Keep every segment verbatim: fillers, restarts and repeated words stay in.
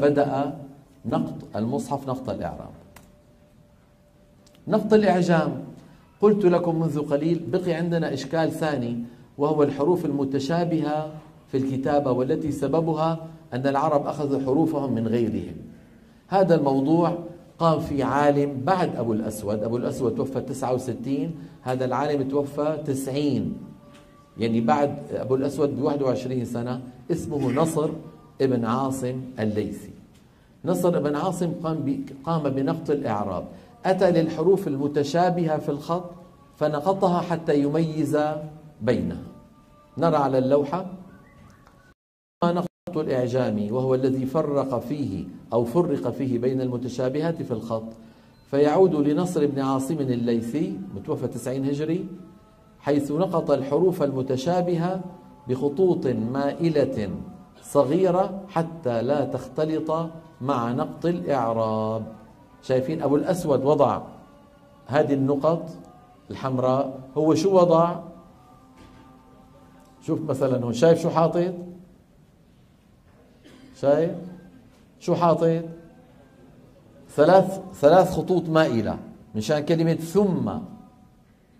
بدأ نقط المصحف نقط الإعراب. نقط الإعجام قلت لكم منذ قليل بقي عندنا إشكال ثاني، وهو الحروف المتشابهة في الكتابة والتي سببها أن العرب أخذوا حروفهم من غيرهم. هذا الموضوع قام فيه عالم بعد أبو الأسود، أبو الأسود توفى تسعة وستين، هذا العالم توفى تسعين، يعني بعد أبو الأسود ب واحد وعشرين سنة، اسمه نصر بن عاصم الليثي. نصر بن عاصم قام قام بنقط الإعراب، أتى للحروف المتشابهة في الخط فنقطها حتى يميز بينها. نرى على اللوحة نقط الإعجام، وهو الذي فرق فيه أو فرق فيه بين المتشابهات في الخط، فيعود لنصر بن عاصم الليثي متوفى تسعين هجري، حيث نقط الحروف المتشابهة بخطوط مائلة صغيرة حتى لا تختلط مع نقط الإعراب. شايفين أبو الأسود وضع هذه النقط الحمراء، هو شو وضع؟ شوف مثلا هون، شايف شو حاطط؟ شايف شو حاطط؟ ثلاث ثلاث خطوط مائلة مشان كلمة ثم.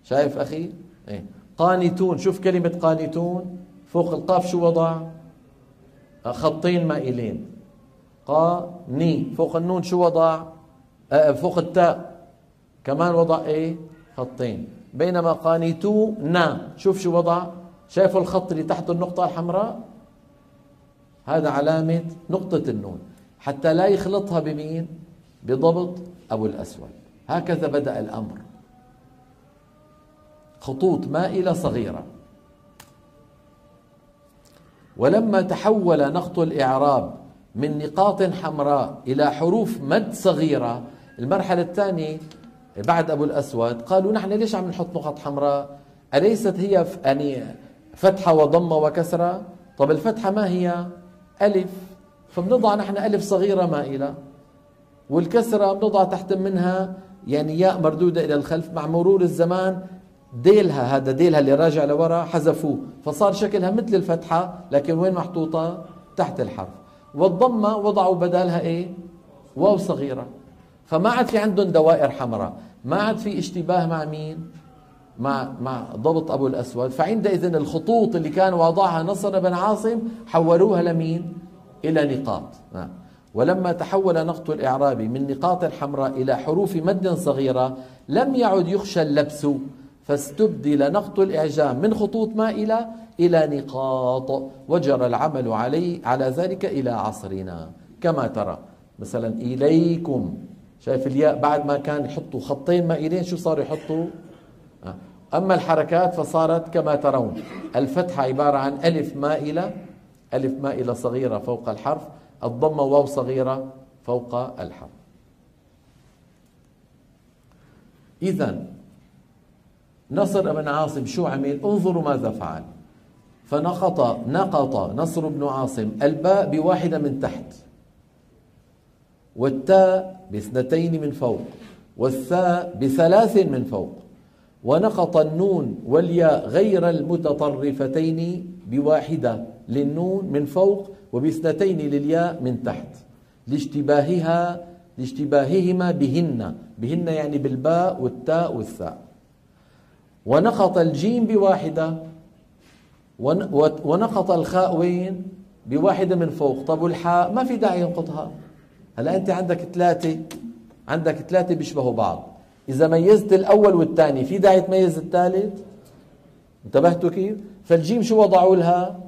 شايف أخي؟ إيه. قانتون، شوف كلمة قانتون فوق القاف شو وضع؟ خطين مائلين. قاني فوق النون شو وضع؟ فوق التاء كمان وضع ايه؟ خطين. بينما قانتو نا شوف شو وضع؟ شايفوا الخط اللي تحت النقطة الحمراء؟ هذا علامة نقطة النون حتى لا يخلطها بمين؟ بضبط أبو الأسود. هكذا بدأ الأمر، خطوط مائلة صغيرة. ولما تحول نقط الإعراب من نقاط حمراء إلى حروف مد صغيرة، المرحلة الثانية بعد أبو الأسود قالوا نحن ليش عم نحط نقط حمراء؟ أليست هي يعني فتحة وضمة وكسرة؟ طب الفتحة ما هي؟ ألف، فبنضع نحن ألف صغيرة مائلة، والكسرة بنضع تحت منها يعني ياء مردودة إلى الخلف. مع مرور الزمان ديلها، هذا ديلها اللي راجع لورا حذفوه، فصار شكلها مثل الفتحة لكن وين محطوطة؟ تحت الحرف. والضمة وضعوا بدالها ايه؟ واو صغيرة. فما عاد في عندهم دوائر حمراء، ما عاد في اشتباه مع مين؟ مع مع ضبط أبو الأسود. فعندئذ الخطوط اللي كان وضعها نصر بن عاصم حولوها لمين؟ إلى نقاط. ولما تحول نقط الإعراب من نقاط حمراء إلى حروف مد صغيرة لم يعد يخشى اللبس، فاستبدل نقط الإعجام من خطوط مائلة إلى نقاط، وجرى العمل عليه على ذلك إلى عصرنا. كما ترى مثلا إليكم، شايف الياء بعد ما كان يحطوا خطين مائلين شو صار يحطوا؟ أما الحركات فصارت كما ترون، الفتحة عبارة عن ألف مائلة، ألف مائلة صغيرة فوق الحرف، الضمة واو صغيرة فوق الحرف. إذا نصر بن عاصم شو عمل؟ انظروا ماذا فعل. فنقط نقط نصر بن عاصم الباء بواحدة من تحت، والتاء باثنتين من فوق، والثاء بثلاث من فوق، ونقط النون والياء غير المتطرفتين بواحدة للنون من فوق وباثنتين للياء من تحت، لاشتباهها لاشتباههما بهن، بهن يعني بالباء والتاء والثاء. ونقط الجيم بواحدة، ونقط الخاء وين؟ بواحدة من فوق. طب والحاء ما في داعي ينقطها. هلا أنت عندك ثلاثة، عندك ثلاثة بيشبهوا بعض، إذا ميزت الأول والثاني في داعي تميز الثالث؟ انتبهتوا كيف؟ فالجيم شو وضعوا لها؟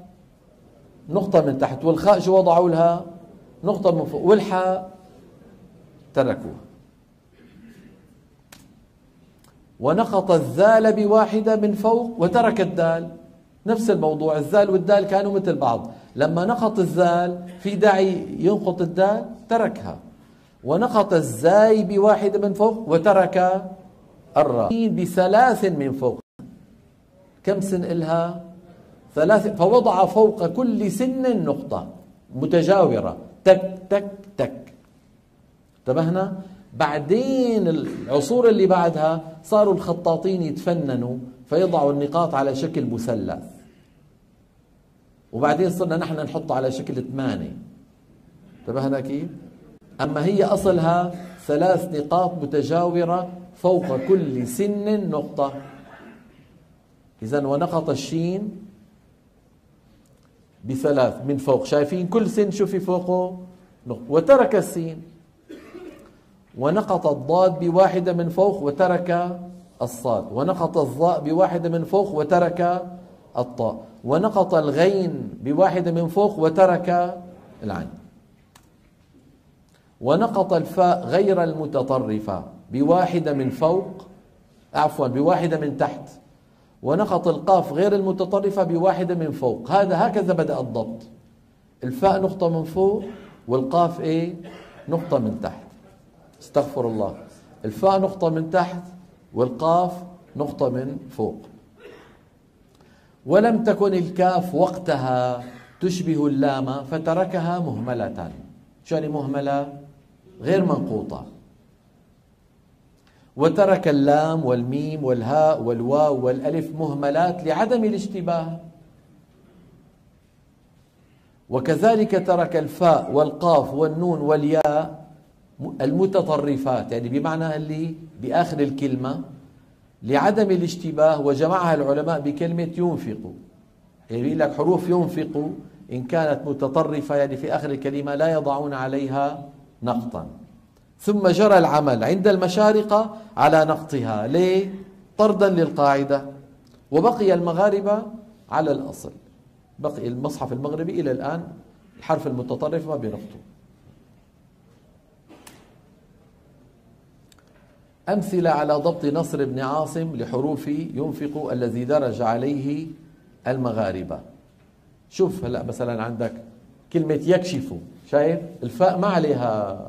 نقطة من تحت، والخاء شو وضعوا لها؟ نقطة من فوق، والحاء تركوها. ونقط الذال بواحدة من فوق وترك الدال، نفس الموضوع، الذال والدال كانوا مثل بعض، لما نقط الذال في داعي ينقط الدال تركها. ونقط الزاي بواحدة من فوق وترك الراء، بثلاث من فوق، كم سن إلها؟ ثلاث، فوضع فوق كل سن نقطة متجاورة، تك تك تك. انتبهنا؟ بعدين العصور اللي بعدها صاروا الخطاطين يتفننوا فيضعوا النقاط على شكل مثلث، وبعدين صرنا نحن نحطه على شكل ثمانية. انتبهنا كيف؟ أما هي أصلها ثلاث نقاط متجاورة فوق كل سن نقطة. إذن ونقط الشين بثلاث من فوق، شايفين كل سن شو في فوقه نقطة، وترك السين. ونقط الضاد بواحدة من فوق وترك الصاد، ونقط الظاء بواحدة من فوق وترك الطاء، ونقط الغين بواحدة من فوق وترك العين. ونقط الفاء غير المتطرفة بواحدة من فوق، عفوا بواحدة من تحت، ونقط القاف غير المتطرفة بواحدة من فوق. هذا هكذا بدأ الضبط، الفاء نقطة من فوق والقاف ايه نقطة من تحت، استغفر الله، الفاء نقطة من تحت والقاف نقطة من فوق. ولم تكن الكاف وقتها تشبه اللام فتركها مهملة. شو يعني مهملة؟ غير منقوطة. وترك اللام والميم والهاء والواو والألف مهملات لعدم الاشتباه. وكذلك ترك الفاء والقاف والنون والياء المتطرفات، يعني بمعنى اللي بآخر الكلمة لعدم الاشتباه، وجمعها العلماء بكلمة ينفق. يعني بيقول لك حروف ينفق إن كانت متطرفة يعني في آخر الكلمة لا يضعون عليها نقطا. ثم جرى العمل عند المشارقة على نقطها، ليه؟ طردا للقاعدة. وبقي المغاربة على الأصل، بقي المصحف المغربي إلى الآن الحرف المتطرف ما بنقطه. أمثلة على ضبط نصر بن عاصم لحروف ينفق الذي درج عليه المغاربة. شوف هلا مثلا عندك كلمة يكشف، شايف الفاء ما عليها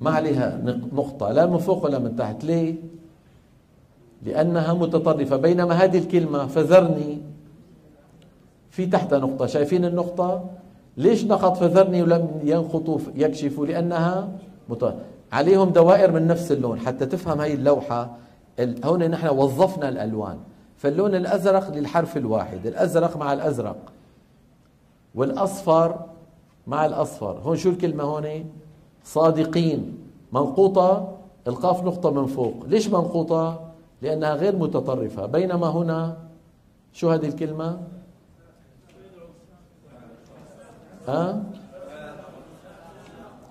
ما عليها نقطة لا من فوق ولا من تحت، ليه؟ لأنها متطرفة. بينما هذه الكلمة فذرني في تحت نقطة، شايفين النقطة؟ ليش نقط فذرني ولم ينقطوا يكشف؟ لأنها متطرفة، عليهم دوائر من نفس اللون. حتى تفهم هاي اللوحة، هون نحن وظفنا الألوان، فاللون الأزرق للحرف الواحد، الأزرق مع الأزرق والأصفر مع الأصفر. هون شو الكلمة هون؟ صادقين، منقوطة، القاف نقطة من فوق. ليش منقوطة؟ لأنها غير متطرفة. بينما هنا شو هذه الكلمة؟ ها؟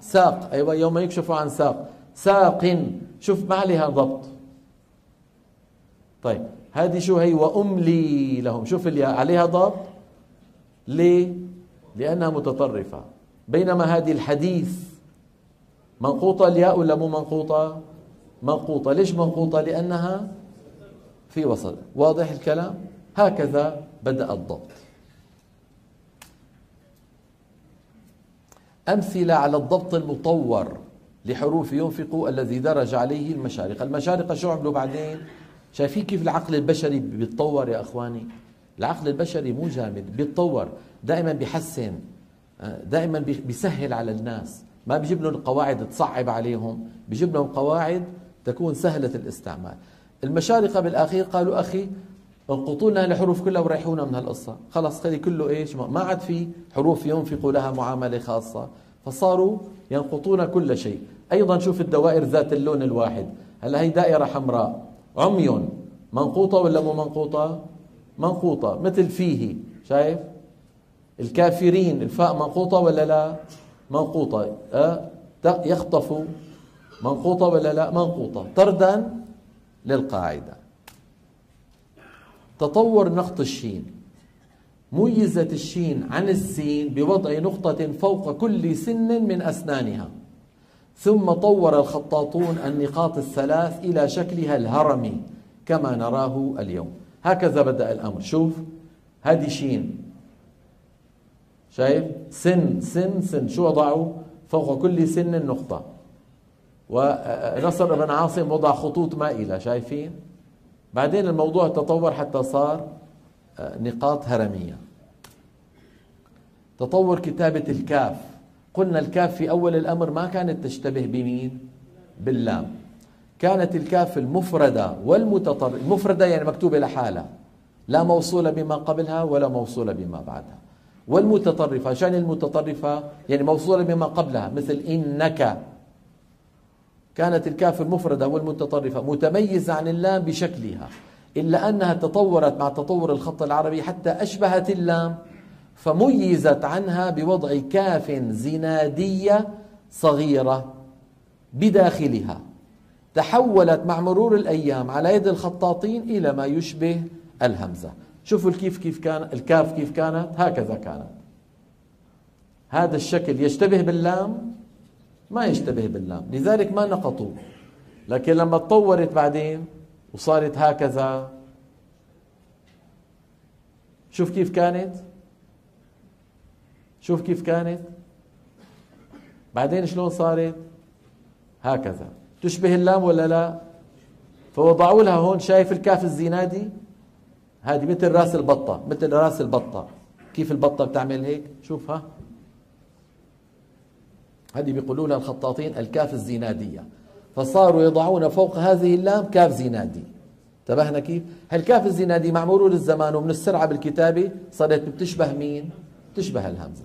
ساق، أيوة، يوم يكشف عن ساق، ساق، شوف ما عليها ضبط. طيب هذه شو هي؟ وأملي لهم، شوف اللي عليها ضبط، ليه؟ لأنها متطرفة. بينما هذه الحديث منقوطة الياء ولا مو منقوطة؟ منقوطة. ليش منقوطة؟ لأنها في وسط. واضح الكلام؟ هكذا بدأ الضبط. أمثلة على الضبط المطور لحروف ينفق الذي درج عليه المشارقة. المشارقة شو عملوا بعدين؟ شايفين كيف العقل البشري بيتطور يا أخواني؟ العقل البشري مو جامد، بيتطور دائما، بيحسن دائما، بيسهل على الناس، ما بيجيب لهم قواعد تصعب عليهم، بيجيب لهم قواعد تكون سهلة الإستعمال. المشارقة بالأخير قالوا أخي انقطوا لنا الحروف كلها وريحونا من هالقصة، خلص خلي كله ايش؟ ما عاد في حروف ينفقوا لها معاملة خاصة، فصاروا ينقطون كل شيء. أيضا شوف الدوائر ذات اللون الواحد، هلا هي دائرة حمراء، عمي، منقوطة ولا مو منقوطة؟ منقوطة، مثل فيه، شايف؟ الكافرين الفاء منقوطة ولا لا؟ منقوطة. أه؟ يخطف، منقوطة ولا لا؟ منقوطة، طردا للقاعدة. تطور نقط الشين، ميزت الشين عن السين بوضع نقطة فوق كل سن من أسنانها. ثم طور الخطاطون النقاط الثلاث إلى شكلها الهرمي كما نراه اليوم. هكذا بدأ الأمر. شوف هذه شين، شايف؟ سن سن سن، شو وضعوا؟ فوق كل سن نقطة. ونصر بن عاصم وضع خطوط مائلة، شايفين؟ بعدين الموضوع تطور حتى صار نقاط هرمية. تطور كتابة الكاف، قلنا الكاف في أول الأمر ما كانت تشتبه بمين؟ باللام. كانت الكاف المفردة والمتطرفة، المفردة يعني مكتوبة لحالها، لا موصولة بما قبلها ولا موصولة بما بعدها، والمتطرفة، شأن المتطرفة يعني موصولة بما قبلها، مثل إنك. كانت الكافر مفردة والمتطرفة متميزة عن اللام بشكلها، إلا أنها تطورت مع تطور الخط العربي حتى أشبهت اللام، فميزت عنها بوضع كاف زنادية صغيرة بداخلها. تحولت مع مرور الأيام على يد الخطاطين إلى ما يشبه الهمزة. شوفوا الكيف كيف كان الكاف كيف كانت، هكذا كانت، هذا الشكل يشتبه باللام، ما يشتبه باللام، لذلك ما نقطوا. لكن لما تطورت بعدين وصارت هكذا، شوف كيف كانت، شوف كيف كانت بعدين شلون صارت هكذا، تشبه اللام ولا لا؟ فوضعوا لها هون، شايف الكاف الزنادي هذه مثل راس البطة، مثل راس البطة، كيف البطة بتعمل هيك، شوفها، هذه بيقولوا لها الخطاطين الكاف الزنادية، فصاروا يضعون فوق هذه اللام كاف زنادي. انتبهنا كيف؟ هالكاف الزنادي مع مرور الزمان ومن السرعة بالكتابة صارت بتشبه مين؟ تشبه الهمزة.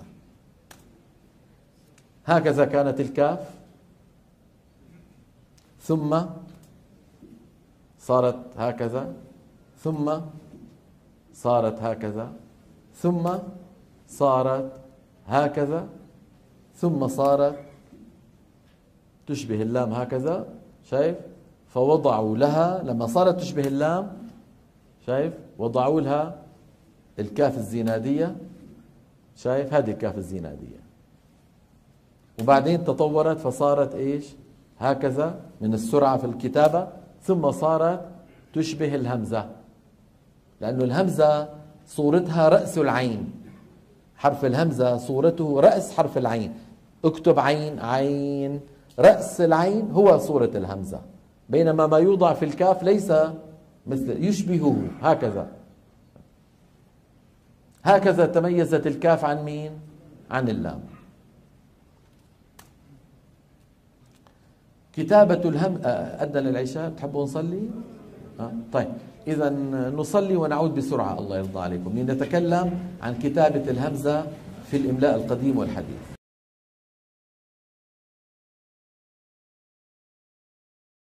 هكذا كانت الكاف، ثم صارت هكذا، ثم صارت هكذا، ثم صارت هكذا، ثم صارت تشبه اللام هكذا، شايف؟ فوضعوا لها لما صارت تشبه اللام، شايف؟ وضعوا لها الكاف الزنادية، شايف؟ هذه الكاف الزنادية، وبعدين تطورت فصارت ايش؟ هكذا من السرعة في الكتابة، ثم صارت تشبه الهمزة، لأن الهمزة صورتها رأس العين، حرف الهمزة صورته رأس حرف العين. اكتب عين، عين، رأس العين هو صورة الهمزة، بينما ما يوضع في الكاف ليس مثل، يشبهه هكذا. هكذا تميزت الكاف عن مين؟ عن اللام. كتابة الهم أدى للعشاء، تحبوا نصلي؟ أه؟ طيب إذا نصلي ونعود بسرعة الله يرضى عليكم لنتكلم عن كتابة الهمزة في الإملاء القديم والحديث.